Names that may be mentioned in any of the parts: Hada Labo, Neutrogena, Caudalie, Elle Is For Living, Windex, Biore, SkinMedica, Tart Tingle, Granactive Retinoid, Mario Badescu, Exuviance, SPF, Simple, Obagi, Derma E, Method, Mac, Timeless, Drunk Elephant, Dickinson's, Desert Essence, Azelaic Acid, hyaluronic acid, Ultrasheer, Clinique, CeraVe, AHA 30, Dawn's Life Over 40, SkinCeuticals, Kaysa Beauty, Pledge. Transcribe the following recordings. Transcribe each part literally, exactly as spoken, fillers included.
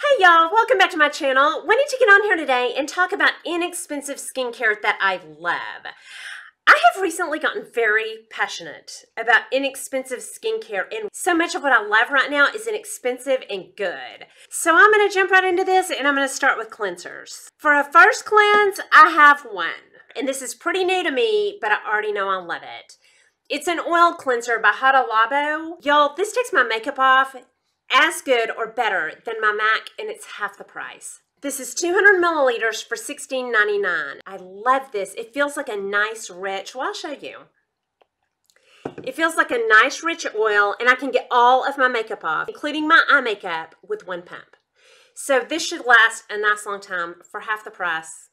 Hey y'all, welcome back to my channel. Wanted to get on here today and talk about inexpensive skincare that I love. I have recently gotten very passionate about inexpensive skincare, and so much of what I love right now is inexpensive and good. So I'm going to jump right into this, and I'm going to start with cleansers. For a first cleanse, I have one, and this is pretty new to me, but I already know I love it. It's an oil cleanser by Hada Labo. Y'all, this takes my makeup off as good or better than my Mac, and it's half the price. This is two hundred milliliters for sixteen ninety-nine. I love this. It feels like a nice rich, well, I'll show you. It feels like a nice rich oil, and I can get all of my makeup off, including my eye makeup, with one pump. So this should last a nice long time for half the price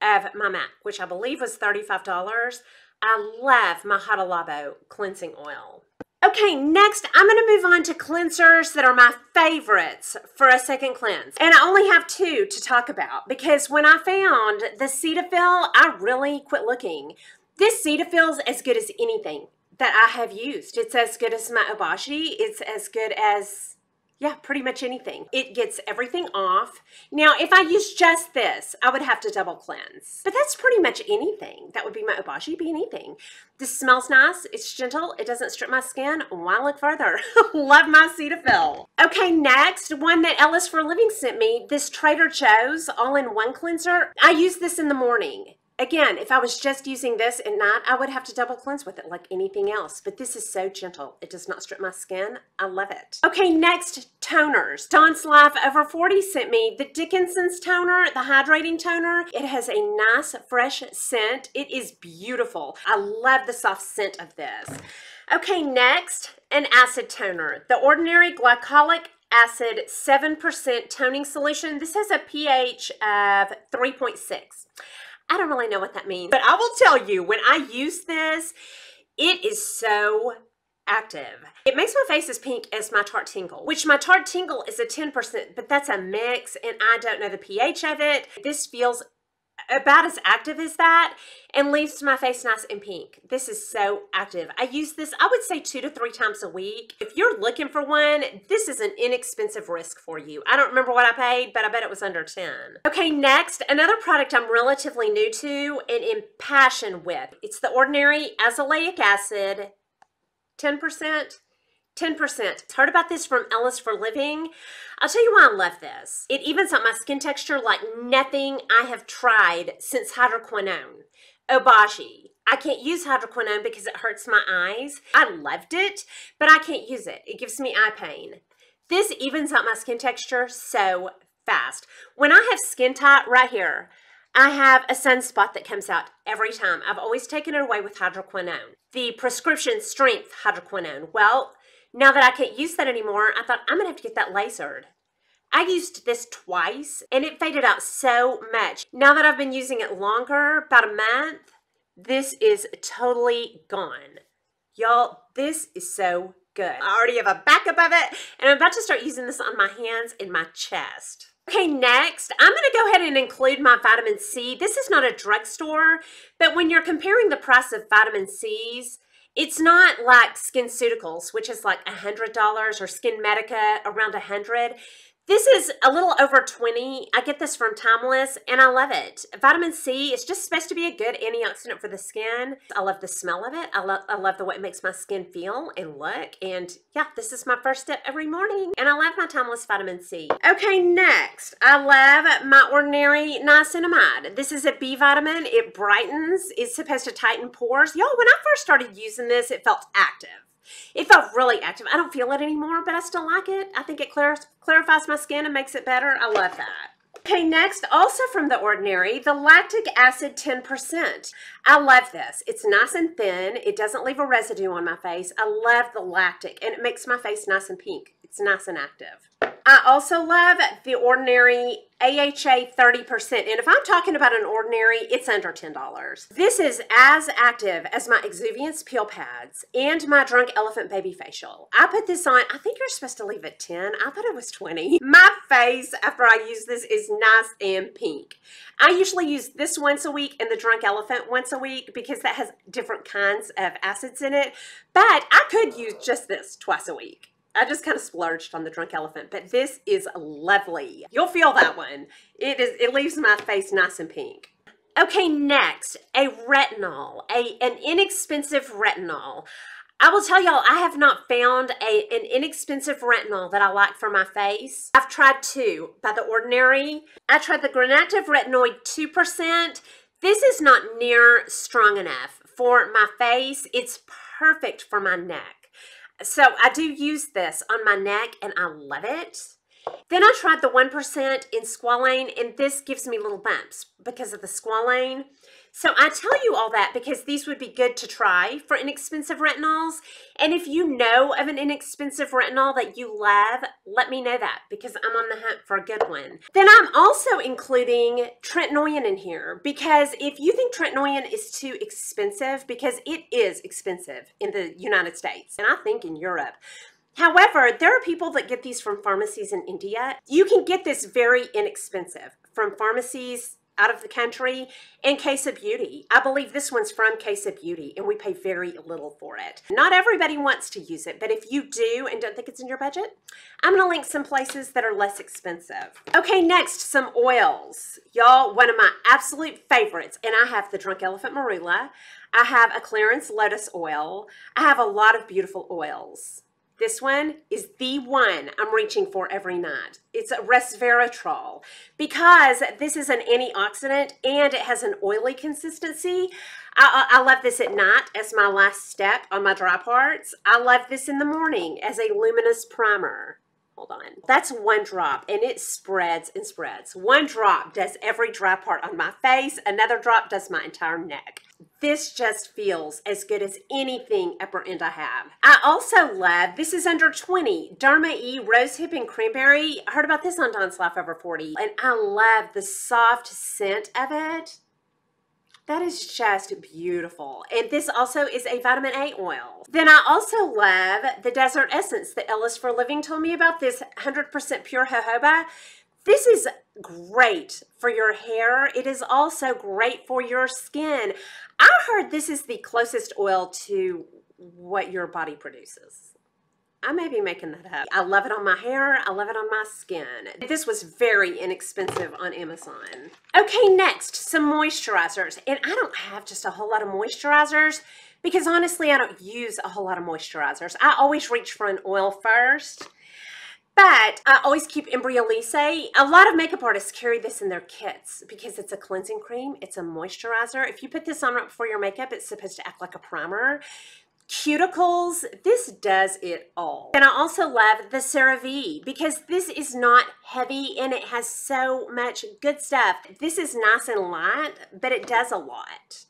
of my Mac, which I believe was thirty-five dollars. I love my Hada Labo cleansing oil. Okay, next I'm going to move on to cleansers that are my favorites for a second cleanse. And I only have two to talk about because when I found the Cetaphil, I really quit looking. This Cetaphil's as good as anything that I have used. It's as good as my Obagi. It's as good as, yeah, pretty much anything. It gets everything off. Now, if I used just this, I would have to double cleanse. But that's pretty much anything. That would be my Obagi, be anything. This smells nice. It's gentle. It doesn't strip my skin. Why look further? Love my Cetaphil. Okay, next, one that Elle Is For Living sent me, this Trader Joe's all-in-one cleanser. I use this in the morning. Again, if I was just using this at night, I would have to double cleanse with it like anything else. But this is so gentle. It does not strip my skin. I love it. Okay, next, toners. Dawn's Life Over forty sent me the Dickinson's toner, the hydrating toner. It has a nice, fresh scent. It is beautiful. I love the soft scent of this. Okay, next, an acid toner. The Ordinary Glycolic Acid seven percent Toning Solution. This has a pH of three point six. I don't really know what that means, but I will tell you, when I use this, it is so active. It makes my face as pink as my Tart Tingle, which my Tart Tingle is a ten percent, but that's a mix, and I don't know the pH of it. This feels about as active as that and leaves my face nice and pink. This is so active. I use this, I would say, two to three times a week. If you're looking for one, this is an inexpensive risk for you. I don't remember what I paid, but I bet it was under ten. Okay, next, another product I'm relatively new to and impassioned with. It's the Ordinary Azelaic Acid, ten percent. ten percent. Heard about this from Elle Is For Living. I'll tell you why I love this. It evens up my skin texture like nothing I have tried since Hydroquinone. Obagi. I can't use Hydroquinone because it hurts my eyes. I loved it, but I can't use it. It gives me eye pain. This evens up my skin texture so fast. When I have skin tight right here, I have a sunspot that comes out every time. I've always taken it away with Hydroquinone. The prescription strength Hydroquinone. Well, now that I can't use that anymore, I thought I'm gonna have to get that lasered. I used this twice and it faded out so much. Now that I've been using it longer, about a month, this is totally gone. Y'all, this is so good. I already have a backup of it, and I'm about to start using this on my hands and my chest. Okay, next, I'm going to go ahead and include my vitamin C. This is not a drugstore, but when you're comparing the price of vitamin C's, it's not like SkinCeuticals, which is like one hundred dollars, or SkinMedica, around one hundred dollars. This is a little over twenty dollars. I get this from Timeless, and I love it. Vitamin C is just supposed to be a good antioxidant for the skin. I love the smell of it. I, lo I love the way it makes my skin feel and look. And yeah, this is my first step every morning. And I love my Timeless vitamin C. Okay, next, I love my Ordinary Niacinamide. This is a B vitamin. It brightens. It's supposed to tighten pores. Y'all, when I first started using this, it felt active. It felt really active. I don't feel it anymore, but I still like it. I think it clar clarifies my skin and makes it better. I love that. Okay, next, also from The Ordinary, the Lactic Acid ten percent. I love this. It's nice and thin. It doesn't leave a residue on my face. I love the lactic, and it makes my face nice and pink. It's nice and active. I also love The Ordinary A H A thirty percent, and if I'm talking about an Ordinary, it's under ten dollars. This is as active as my Exuviance peel pads and my Drunk Elephant baby facial. I put this on, I think you're supposed to leave it ten. I thought it was twenty. My face after I use this is nice and pink. I usually use this once a week and the Drunk Elephant once a week because that has different kinds of acids in it, but I could use just this twice a week. I just kind of splurged on the Drunk Elephant, but this is lovely. You'll feel that one. It is. It leaves my face nice and pink. Okay, next, a retinol, a, an inexpensive retinol. I will tell y'all, I have not found a, an inexpensive retinol that I like for my face. I've tried two by The Ordinary. I tried the Granactive Retinoid two percent. This is not near strong enough for my face. It's perfect for my neck. So I do use this on my neck and I love it. Then I tried the one percent in squalane, and this gives me little bumps because of the squalane. So I tell you all that because these would be good to try for inexpensive retinols. And if you know of an inexpensive retinol that you love, let me know that because I'm on the hunt for a good one. Then I'm also including tretinoin in here because if you think tretinoin is too expensive, because it is expensive in the United States and I think in Europe. However, there are people that get these from pharmacies in India. You can get this very inexpensive from pharmacies out of the country and Kaysa Beauty. I believe this one's from Kaysa Beauty and we pay very little for it. Not everybody wants to use it, but if you do and don't think it's in your budget, I'm gonna link some places that are less expensive. Okay, next, some oils. Y'all, one of my absolute favorites, and I have the Drunk Elephant Marula. I have a Clarins Lotus Oil. I have a lot of beautiful oils. This one is the one I'm reaching for every night. It's a resveratrol because this is an antioxidant and it has an oily consistency. I, I, I love this at night as my last step on my dry parts. I love this in the morning as a luminous primer. Hold on. That's one drop and it spreads and spreads. One drop does every dry part on my face. Another drop does my entire neck. This just feels as good as anything upper end I have. I also love, this is under twenty, Derma E Rosehip and Cranberry. I heard about this on Dawn's Life Over forty and I love the soft scent of it. That is just beautiful. And this also is a vitamin A oil. Then I also love the Desert Essence that Elle Is For Living told me about, this one hundred percent pure jojoba. This is great for your hair. It is also great for your skin. I heard this is the closest oil to what your body produces. I may be making that up. I love it on my hair. I love it on my skin. This was very inexpensive on Amazon. Okay, next, some moisturizers. And I don't have just a whole lot of moisturizers because honestly, I don't use a whole lot of moisturizers. I always reach for an oil first, but I always keep Embryolisse. A lot of makeup artists carry this in their kits because it's a cleansing cream. It's a moisturizer. If you put this on right before your makeup, it's supposed to act like a primer. Cuticles, this does it all. And I also love the CeraVe because this is not heavy and it has so much good stuff. This is nice and light, but it does a lot.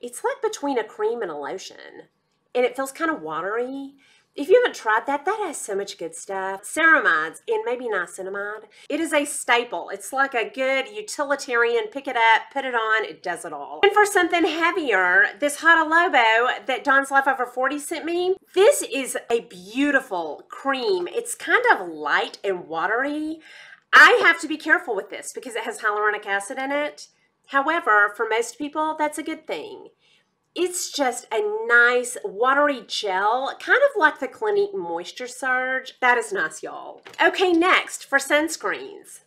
It's like between a cream and a lotion and it feels kind of watery. If you haven't tried that, that has so much good stuff. Ceramides and maybe niacinamide. It is a staple. It's like a good utilitarian, pick it up, put it on, it does it all. And for something heavier, this Hada Labo that Dawn's Life Over forty sent me, this is a beautiful cream. It's kind of light and watery. I have to be careful with this because it has hyaluronic acid in it. However, for most people, that's a good thing. It's just a nice watery gel, kind of like the Clinique Moisture Surge. That is nice, y'all. Okay, next for sunscreens.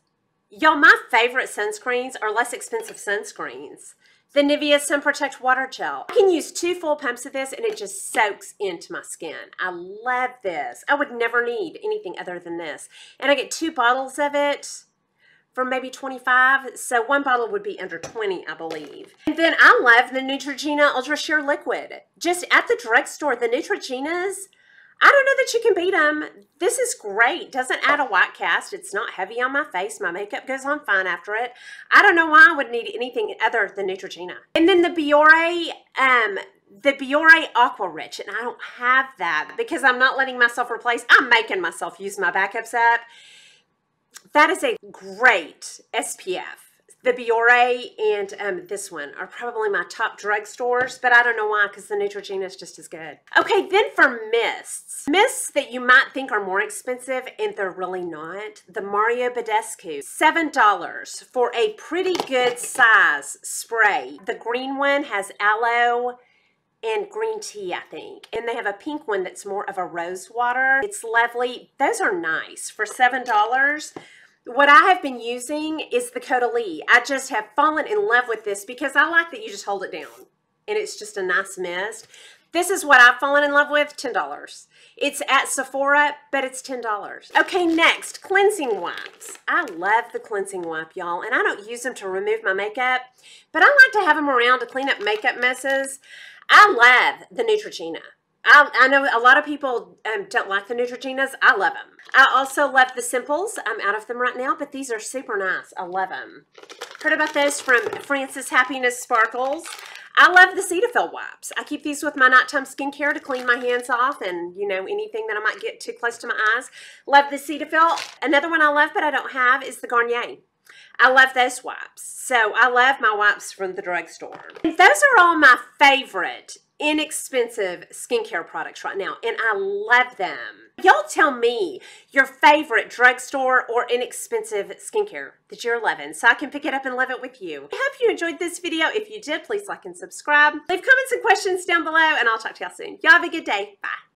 Y'all, my favorite sunscreens are less expensive sunscreens. The Nivea Sun Protect Water Gel. I can use two full pumps of this and it just soaks into my skin. I love this. I would never need anything other than this. And I get two bottles of it for maybe twenty-five, so one bottle would be under twenty, I believe. And then I love the Neutrogena Ultra Sheer Liquid. Just at the drugstore, the Neutrogenas, I don't know that you can beat them. This is great. Doesn't add a white cast. It's not heavy on my face. My makeup goes on fine after it. I don't know why I would need anything other than Neutrogena. And then the Biore, um, the Biore Aqua Rich, and I don't have that because I'm not letting myself replace. I'm making myself use my backups up. That is a great S P F. The Biore and um, this one are probably my top drugstores, but I don't know why, because the Neutrogena is just as good. Okay, then for mists. Mists that you might think are more expensive, and they're really not. The Mario Badescu, seven dollars for a pretty good size spray. The green one has aloe, and green tea, I think. And they have a pink one that's more of a rose water. It's lovely. Those are nice for seven dollars. What I have been using is the Caudalie. I just have fallen in love with this because I like that you just hold it down and it's just a nice mist. This is what I've fallen in love with, ten dollars. It's at Sephora, but it's ten dollars. Okay, next, cleansing wipes. I love the cleansing wipe, y'all, and I don't use them to remove my makeup, but I like to have them around to clean up makeup messes. I love the Neutrogena. I, I know a lot of people um, don't like the Neutrogenas. I love them. I also love the Simples. I'm out of them right now, but these are super nice. I love them. Heard about those from Frances Happiness Sparkles. I love the Cetaphil wipes. I keep these with my nighttime skincare to clean my hands off and, you know, anything that I might get too close to my eyes. Love the Cetaphil. Another one I love but I don't have is the Garnier. I love those wipes. So I love my wipes from the drugstore. And those are all my favorite inexpensive skincare products right now, and I love them. Y'all tell me your favorite drugstore or inexpensive skincare that you're loving so I can pick it up and love it with you. I hope you enjoyed this video. If you did, please like and subscribe. Leave comments and questions down below, and I'll talk to y'all soon. Y'all have a good day. Bye.